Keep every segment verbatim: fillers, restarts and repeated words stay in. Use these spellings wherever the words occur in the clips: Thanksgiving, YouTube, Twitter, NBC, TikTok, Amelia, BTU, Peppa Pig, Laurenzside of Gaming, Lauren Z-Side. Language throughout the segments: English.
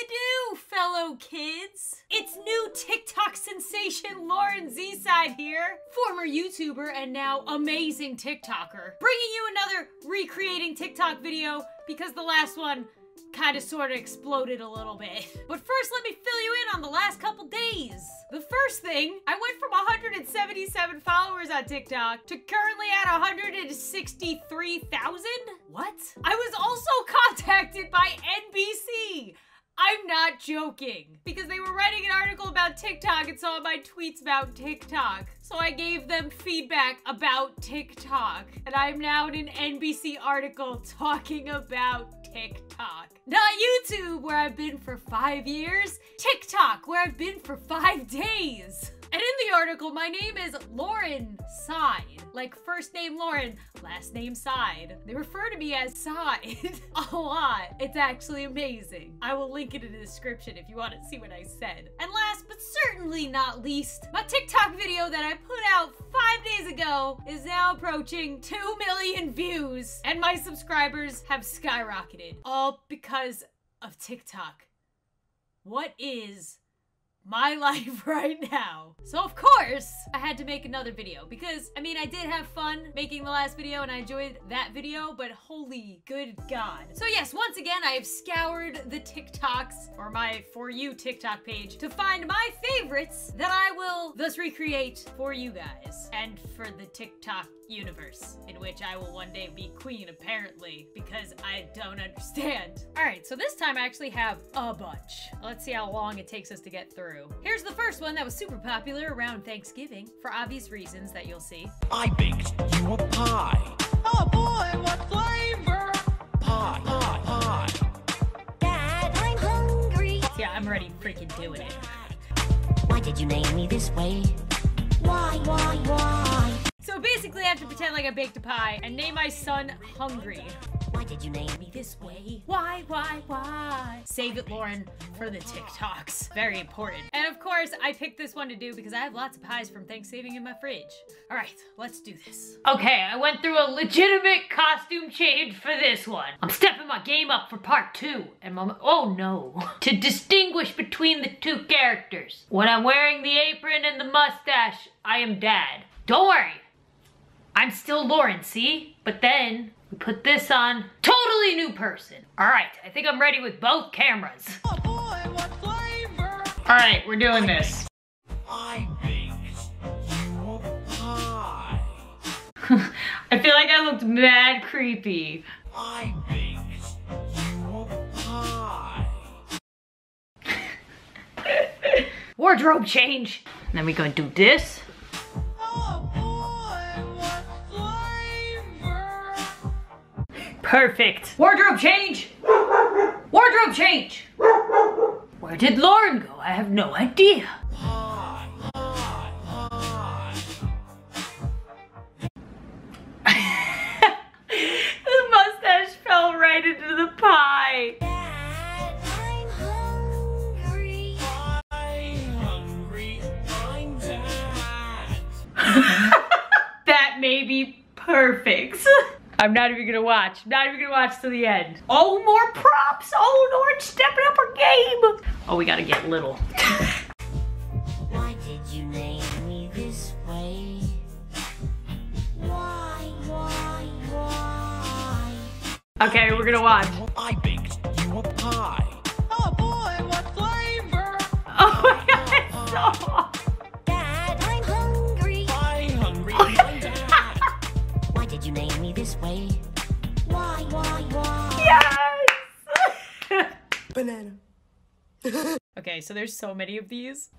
you do, fellow kids? It's new TikTok sensation Lauren Z-Side here, former YouTuber and now amazing TikToker, bringing you another recreating TikTok video because the last one kind of sort of exploded a little bit. But first, let me fill you in on the last couple days. The first thing, I went from one hundred seventy-seven followers on TikTok to currently at one hundred sixty-three thousand? What? I was also contacted by N B C. I'm not joking, because they were writing an article about TikTok and saw my tweets about TikTok. So I gave them feedback about TikTok, and I'm now in an N B C article talking about TikTok. Not YouTube, where I've been for five years, TikTok, where I've been for five days. And in the article, my name is Lauren Side. Like first name Lauren, last name Side. They refer to me as Side a lot. It's actually amazing. I will link it in the description if you want to see what I said. And last but certainly not least, my TikTok video that I put out five days ago is now approaching two million views. And my subscribers have skyrocketed. All because of TikTok. What is my life right now? So of course, I had to make another video because, I mean, I did have fun making the last video and I enjoyed that video, but holy good God. So yes, once again, I have scoured the TikToks, or my For You TikTok page, to find my favorites that I will thus recreate for you guys and for the TikTok universe, in which I will one day be queen, apparently, because I don't understand. All right, so this time I actually have a bunch. Let's see how long it takes us to get through. Here's the first one that was super popular around Thanksgiving, for obvious reasons that you'll see. I baked you a pie. Oh boy, what flavor? Pie, pie, pie. Dad, I'm hungry. Yeah, I'm already freaking doing it. Why did you name me this way? Why, why, why? So basically I have to pretend like I baked a pie and name my son Hungry. Why did you name me this way? Why, why, why? Save it, Lauren, for the TikToks. Very important. And of course, I picked this one to do because I have lots of pies from Thanksgiving in my fridge. All right, let's do this. Okay, I went through a legitimate costume change for this one. I'm stepping my game up for part two. And mama, oh no. To distinguish between the two characters. When I'm wearing the apron and the mustache, I am Dad. Don't worry, I'm still Lauren, see? But then, we put this on. Totally new person. All right, I think I'm ready with both cameras. Oh boy, what flavor? All right, we're doing I this. I baked you a pie. I feel like I looked mad creepy. I baked you a pie. Wardrobe change. And then we're gonna do this. Perfect. Wardrobe change! Wardrobe change! Where did Lauren go? I have no idea. Pie, pie, pie. The mustache fell right into the pie. Dad, I'm hungry. I'm hungry. I'm Dad. That may be perfect. I'm not even gonna watch. Not even gonna watch to the end. Oh, more props! Oh, Lauren's stepping up her game! Oh, we gotta get little. Why did you name me this way? Why, why, why? Okay, we're gonna watch. I baked you a pie. Oh boy, what flavor? Oh my God, it's so awesome. This way. Why, why, why? Yes! Banana. Okay, so there's so many of these.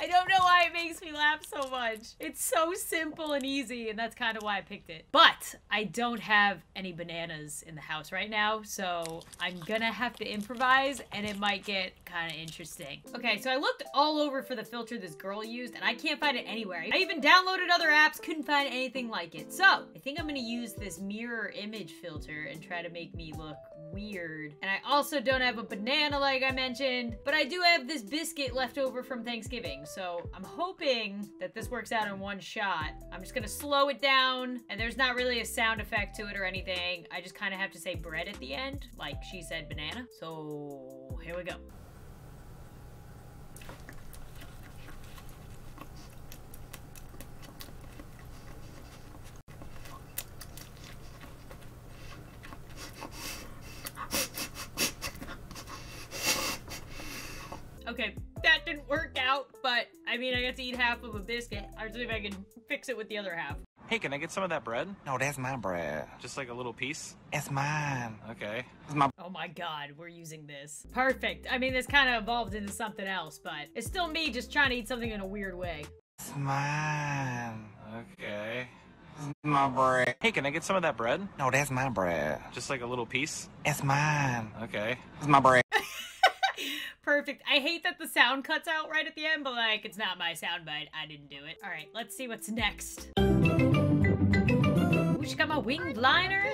I don't know why it makes me laugh so much. It's so simple and easy, and that's kind of why I picked it. But I don't have any bananas in the house right now, so I'm gonna have to improvise, and it might get kind of interesting. Okay, so I looked all over for the filter this girl used, and I can't find it anywhere. I even downloaded other apps, couldn't find anything like it. So I think I'm gonna use this mirror image filter and try to make me look weird. And I also don't have a banana like I mentioned, but I do have this biscuit left over from Thanksgiving. So I'm hoping that this works out in one shot. I'm just gonna slow it down, and there's not really a sound effect to it or anything. I just kind of have to say bread at the end, like she said banana. So here we go. Okay, that didn't work out, but I mean, I got to eat half of a biscuit. I'll see if I can fix it with the other half. Hey, can I get some of that bread? No, that's my bread. Just like a little piece? It's mine. Okay. It's my- Oh my God, we're using this. Perfect. I mean, this kind of evolved into something else, but it's still me just trying to eat something in a weird way. It's mine. Okay. It's my bread. Hey, can I get some of that bread? No, that's my bread. Just like a little piece? It's mine. Okay. It's my bread. Perfect. I hate that the sound cuts out right at the end, but like, it's not my sound bite. I didn't do it. All right, let's see what's next. Ooh, she got my winged liner.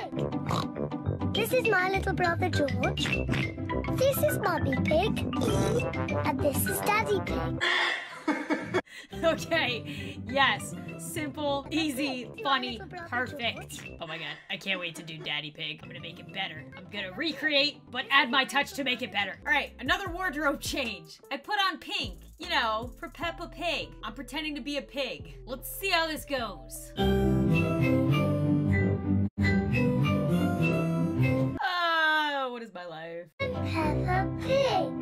This is my little brother, George. This is Mommy Pig. And this is Daddy Pig. Okay, yes. Simple, easy, funny, perfect. Oh my God, I can't wait to do Daddy Pig. I'm gonna make it better. I'm gonna recreate, but add my touch to make it better. All right, another wardrobe change. I put on pink, you know, for Peppa Pig. I'm pretending to be a pig. Let's see how this goes. Oh, what is my life? Peppa Pig.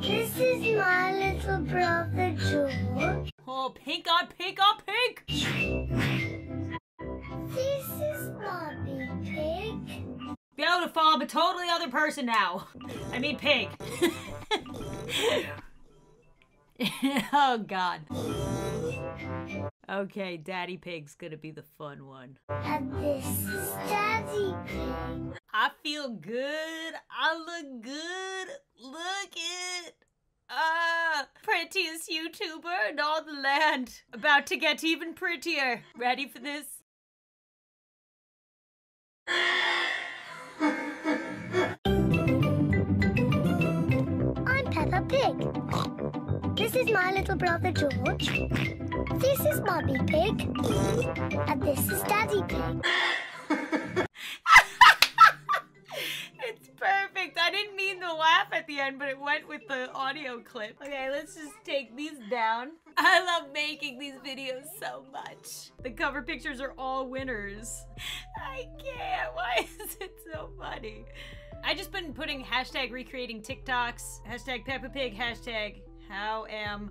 This is my little brother, George. Oh, pink on pink on pink! This is Mommy Pig. Beautiful, I'm a totally other person now. I mean pig. Oh, God. Okay, Daddy Pig's gonna be the fun one. And this is Daddy Pig. I feel good. I look good. Look it. Ah, prettiest YouTuber in all the land. About to get even prettier. Ready for this? I'm Peppa Pig. This is my little brother, George. This is Mommy Pig. And this is Daddy Pig. It's perfect. I didn't mean to laugh at the end, but it went with the audio clip. Okay, let's just take these down. I love making these videos so much. The cover pictures are all winners. I can't. Why is it so funny? I just been putting hashtag recreating TikToks, hashtag Peppa Pig, hashtag how am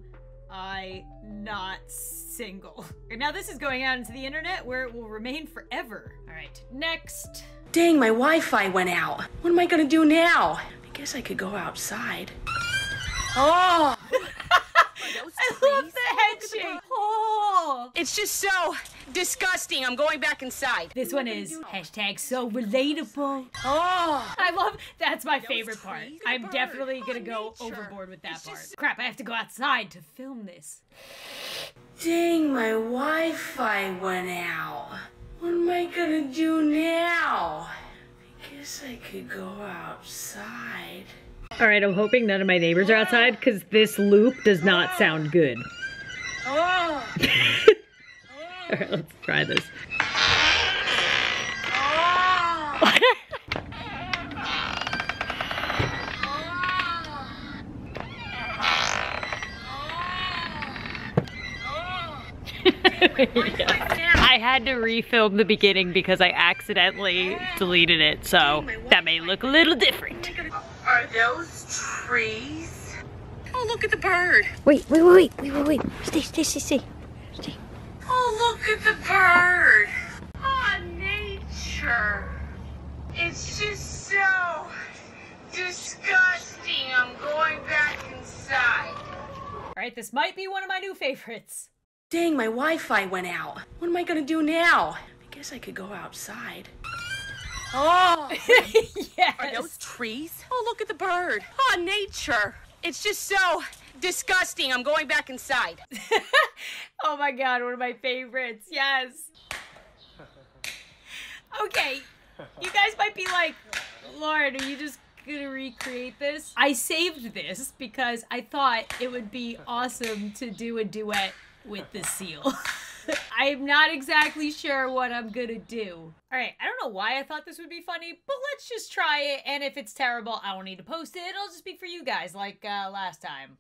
I not single. Now this is going out into the internet where it will remain forever. All right, next. Dang, my Wi-Fi went out. What am I gonna do now? I guess I could go outside. Oh! I love the headshake. Oh! It's just so disgusting. I'm going back inside. This one is hashtag so relatable. Oh! I love, that's my favorite part. I'm definitely gonna go overboard with that part. Crap, I have to go outside to film this. Dang, my Wi-Fi went out. What am I gonna do now? I guess I could go outside. All right, I'm hoping none of my neighbors are outside because this loop does not sound good. All right, let's try this. Yeah. I had to refilm the beginning because I accidentally deleted it, so that may look a little different. Are those trees? Oh, look at the bird. Wait, wait, wait, wait, wait, wait. Stay, stay, stay, stay. Stay. Oh, look at the bird. Oh, nature. It's just so disgusting. I'm going back inside. All right, this might be one of my new favorites. Dang, my Wi-Fi went out. What am I gonna do now? I guess I could go outside. Oh! Yes. Are those trees? Oh, look at the bird. Oh, nature. It's just so disgusting. I'm going back inside. Oh my God, one of my favorites. Yes. Okay, you guys might be like, Lauren, are you just gonna recreate this. I saved this because I thought it would be awesome to do a duet with the seal. I'm not exactly sure what I'm gonna do. All right, I don't know why I thought this would be funny, but let's just try it, and if it's terrible, I don't need to post it. It'll just be for you guys, like uh, last time.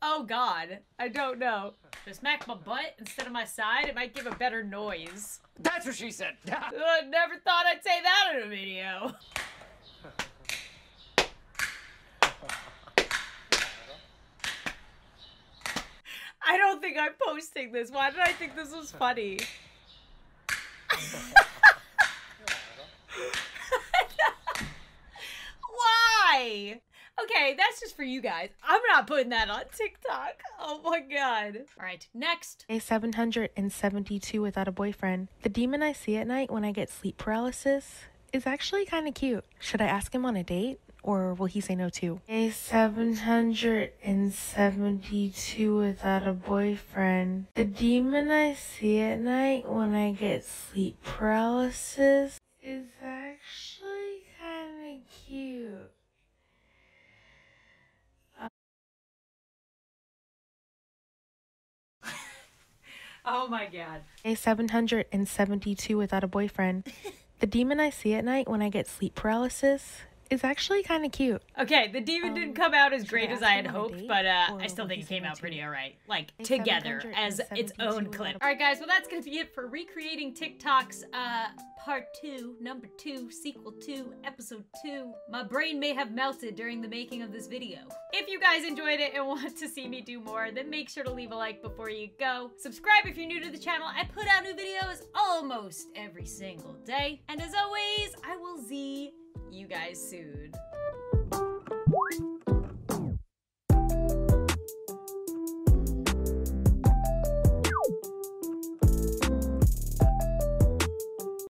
Oh God, I don't know. If I smack my butt instead of my side, it might give a better noise. That's what she said. I never thought I'd say that in a video. I don't think I'm posting this. Why did I think this was funny? Why? Okay, that's just for you guys. I'm not putting that on TikTok. Oh my God. All right, next. Day seven hundred seventy-two without a boyfriend. The demon I see at night when I get sleep paralysis is actually kind of cute. Should I ask him on a date or will he say no too? Day seven hundred seventy-two without a boyfriend. The demon I see at night when I get sleep paralysis is actually kind of cute. Oh my God. Day seven hundred seventy-two without a boyfriend. The demon I see at night when I get sleep paralysis is actually kind of cute. Okay, the demon um, didn't come out as great I as I had hoped, but uh, I still think it came out pretty all right. Like, together as its own clip. All right, guys, well, that's going to be it for recreating TikTok's uh, part two, number two, sequel two, episode two. My brain may have melted during the making of this video. If you guys enjoyed it and want to see me do more, then make sure to leave a like before you go. Subscribe if you're new to the channel. I put out new videos almost every single day. And as always, I will see you guys soon.